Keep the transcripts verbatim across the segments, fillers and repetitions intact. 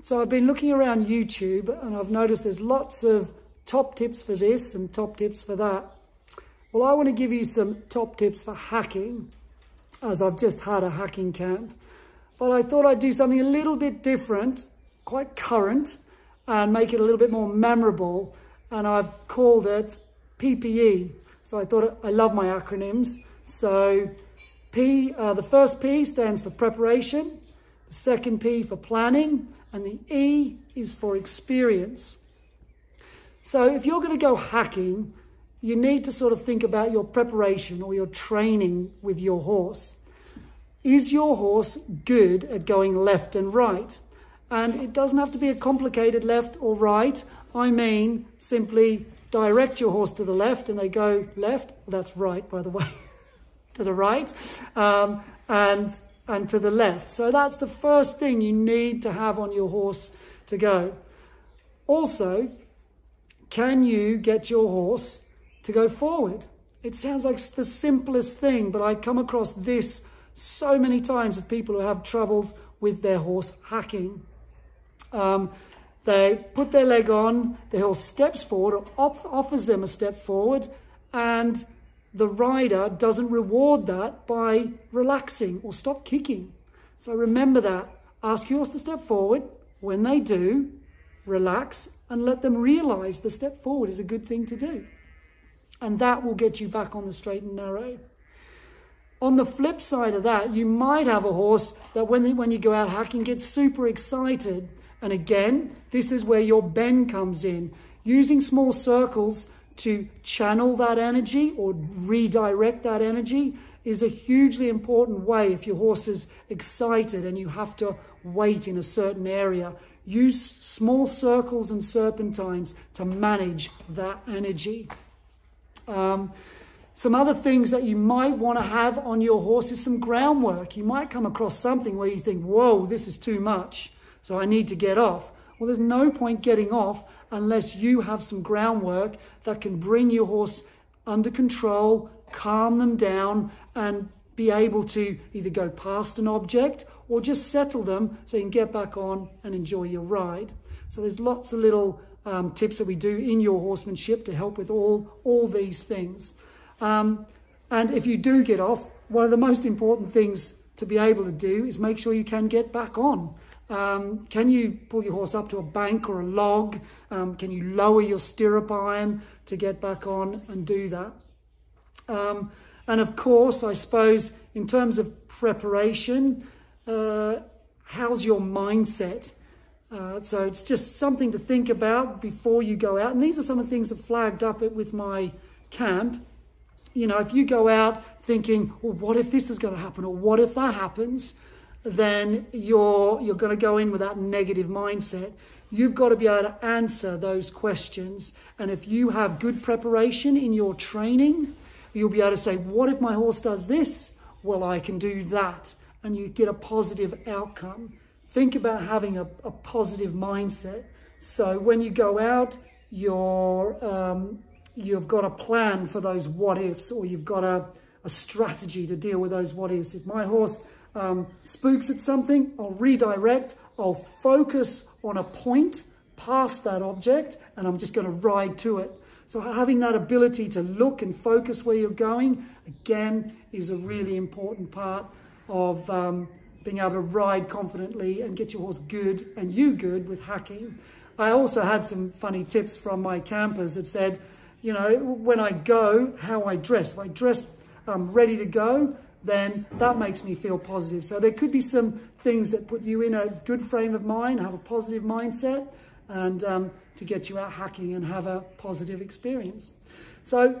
So I've been looking around YouTube and I've noticed there's lots of top tips for this and top tips for that. Well, I want to give you some top tips for hacking, as I've just had a hacking camp. But I thought I'd do something a little bit different, quite current, and make it a little bit more memorable. And I've called it P P E. So I thought, it, I love my acronyms. So P, uh, the first P stands for preparation, the second P for planning, and the E is for experience. So if you're going to go hacking, you need to sort of think about your preparation or your training with your horse. Is your horse good at going left and right? And it doesn't have to be a complicated left or right. I mean, simply direct your horse to the left and they go left. Well, that's right, by the way, to the right um, and, and to the left. So that's the first thing you need to have on your horse to go. Also, can you get your horse to go forward? It sounds like the simplest thing, but I come across this so many times with people who have troubles with their horse hacking. Um, they put their leg on, the horse steps forward or op offers them a step forward, and the rider doesn't reward that by relaxing or stop kicking. So remember that. Ask your horse to step forward. When they do, relax and let them realize the step forward is a good thing to do. And that will get you back on the straight and narrow. On the flip side of that, you might have a horse that when, they, when you go out hacking gets super excited. And again, this is where your bend comes in. Using small circles to channel that energy or redirect that energy is a hugely important way if your horse is excited and you have to wait in a certain area. Use small circles and serpentines to manage that energy. Um, some other things that you might want to have on your horse is some groundwork. You might come across something where you think, whoa, this is too much, so I need to get off. Well, there's no point getting off unless you have some groundwork that can bring your horse under control, calm them down, and be able to either go past an object or just settle them so you can get back on and enjoy your ride. So there's lots of little Um, tips that we do in your horsemanship to help with all all these things. Um, and if you do get off, one of the most important things to be able to do is make sure you can get back on. Um, can you pull your horse up to a bank or a log? Um, can you lower your stirrup iron to get back on and do that? Um, and of course, I suppose, in terms of preparation, uh, how's your mindset? Uh, so it's just something to think about before you go out. And these are some of the things that flagged up it with my camp. You know, if you go out thinking, well, what if this is going to happen? Or what if that happens? Then you're, you're going to go in with that negative mindset. You've got to be able to answer those questions. And if you have good preparation in your training, you'll be able to say, what if my horse does this? Well, I can do that. And you get a positive outcome. Think about having a, a positive mindset. So when you go out, you're, um, you've got a plan for those what-ifs, or you've got a, a strategy to deal with those what-ifs. If my horse um, spooks at something, I'll redirect, I'll focus on a point past that object, and I'm just going to ride to it. So having that ability to look and focus where you're going, again, is a really important part of um, being able to ride confidently and get your horse good and you good with hacking. I also had some funny tips from my campers that said, you know, when I go, how I dress. If I dress um, ready to go, then that makes me feel positive. So there could be some things that put you in a good frame of mind, have a positive mindset, and um, to get you out hacking and have a positive experience. So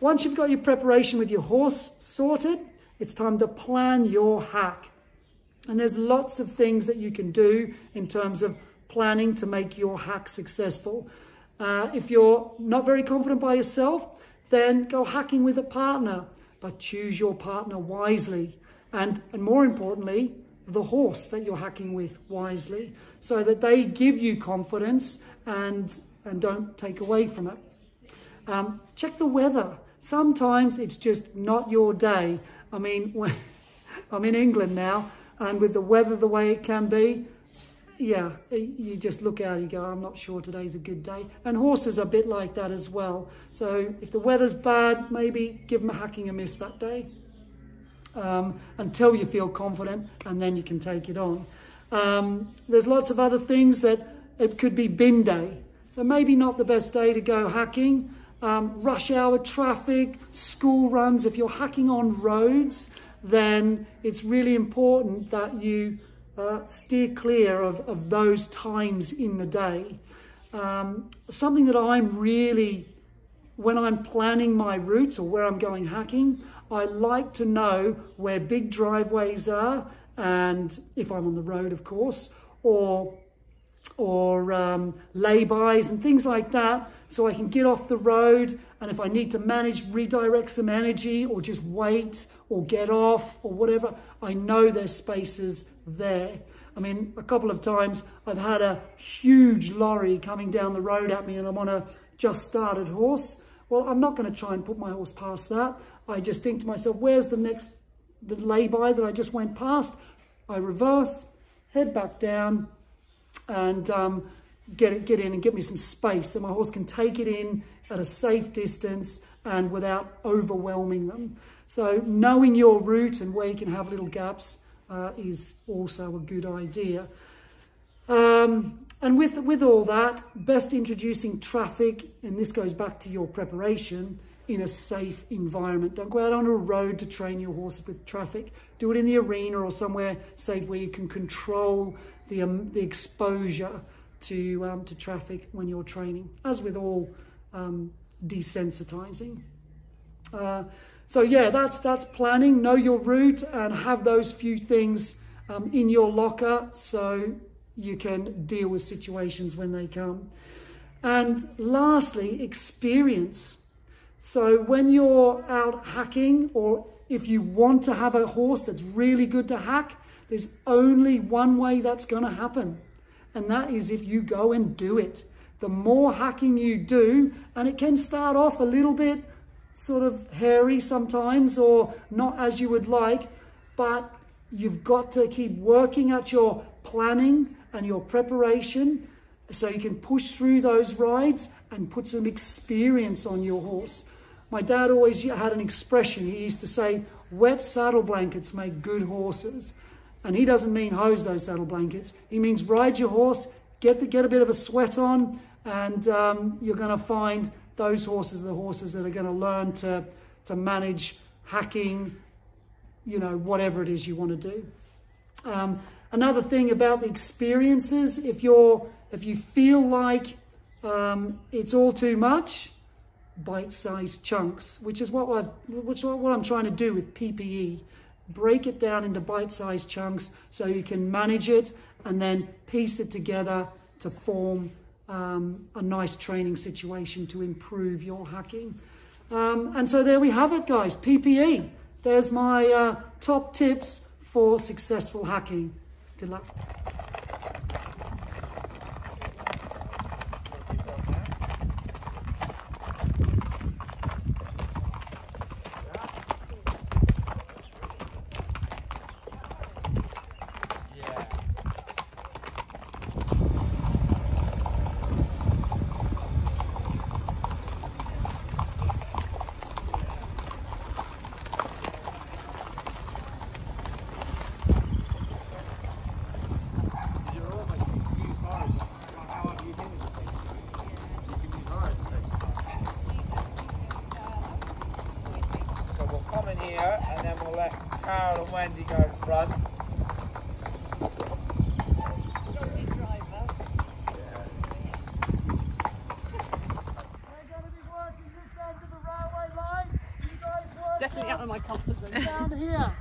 once you've got your preparation with your horse sorted, it's time to plan your hack. And there's lots of things that you can do in terms of planning to make your hack successful. Uh, if you're not very confident by yourself, then go hacking with a partner, but choose your partner wisely. And, and more importantly, the horse that you're hacking with wisely, so that they give you confidence and, and don't take away from it. Um, check the weather. Sometimes it's just not your day. I mean, when, I'm in England now, and with the weather the way it can be, yeah, you just look out and you go, I'm not sure today's a good day. And horses are a bit like that as well. So if the weather's bad, maybe give them a hacking a miss that day um, until you feel confident, and then you can take it on. Um, there's lots of other things that it could be bin day. So maybe not the best day to go hacking. Um, rush hour traffic, school runs. If you're hacking on roads, then it's really important that you Uh, steer clear of, of those times in the day. Um, something that I'm really, when I'm planning my routes or where I'm going hacking, I like to know where big driveways are, and if I'm on the road, of course, or, or um, laybys and things like that, so I can get off the road, and if I need to manage, redirect some energy or just wait or get off or whatever, I know there's spaces there. I mean, a couple of times I've had a huge lorry coming down the road at me and I'm on a just started horse. Well, I'm not going to try and put my horse past that. I just think to myself, where's the next the lay-by that I just went past? I reverse, head back down and um, get it, get in and get me some space so my horse can take it in at a safe distance and without overwhelming them. So knowing your route and where you can have little gaps Uh, is also a good idea. Um, and with, with all that, best introducing traffic, and this goes back to your preparation, in a safe environment. Don't go out on a road to train your horse with traffic. Do it in the arena or somewhere safe where you can control the, um, the exposure to, um, to traffic when you're training, as with all um, desensitizing. Uh, So yeah, that's that's planning. Know your route and have those few things um, in your locker so you can deal with situations when they come. And lastly, experience. So when you're out hacking, or if you want to have a horse that's really good to hack, there's only one way that's going to happen, and that is if you go and do it. The more hacking you do, and it can start off a little bit sort of hairy sometimes or not as you would like, but you've got to keep working at your planning and your preparation so you can push through those rides and put some experience on your horse. My dad always had an expression. He used to say, wet saddle blankets make good horses. And he doesn't mean hose those saddle blankets. He means ride your horse, get, the, get a bit of a sweat on, and um, you're going to find those horses are the horses that are going to learn to, to manage hacking, you know, whatever it is you want to do. Um, another thing about the experiences, if you're, if you feel like um, it's all too much, bite-sized chunks, which is what I've, which what I'm trying to do with P P E. Break it down into bite-sized chunks so you can manage it and then piece it together to form Um, a nice training situation to improve your hacking. Um, and so there we have it, guys, P P E. There's my uh, top tips for successful hacking. Good luck. And then we'll let Carol and Wendy go in front. We're going to be working this end of the railway line. You guys work definitely out of my comfort zone. Down here.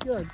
Good.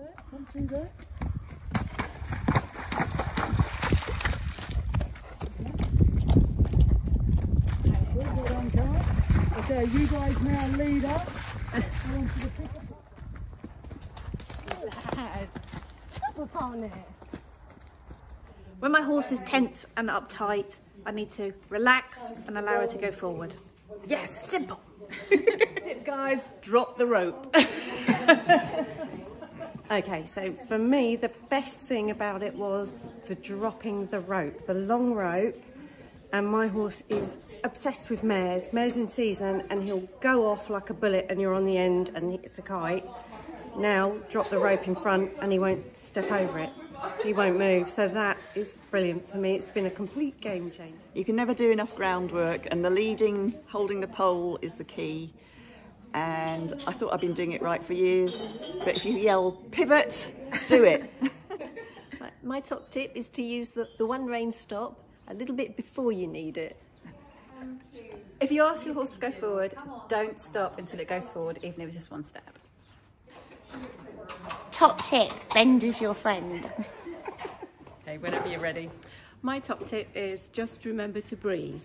there, come through there. Okay, you guys now lead up. I want you to pick up. Lad, stop up on it. When my horse is tense and uptight, I need to relax and allow her to go forward. Yes, simple. Tip, guys, drop the rope. Okay, so for me, the best thing about it was the dropping the rope, the long rope. And my horse is obsessed with mares, mares in season, and he'll go off like a bullet and you're on the end and it's a kite. Now, drop the rope in front and he won't step over it. He won't move, so that is brilliant for me. It's been a complete game changer. You can never do enough groundwork, and the leading, holding the pole is the key. And I thought I'd been doing it right for years, but if you yell, pivot, do it. my, my top tip is to use the, the one rein stop a little bit before you need it. If you ask your horse to go forward, don't stop until it goes forward, even if it's just one step. Top tip, bend is your friend. Okay, whenever you're ready. My top tip is just remember to breathe.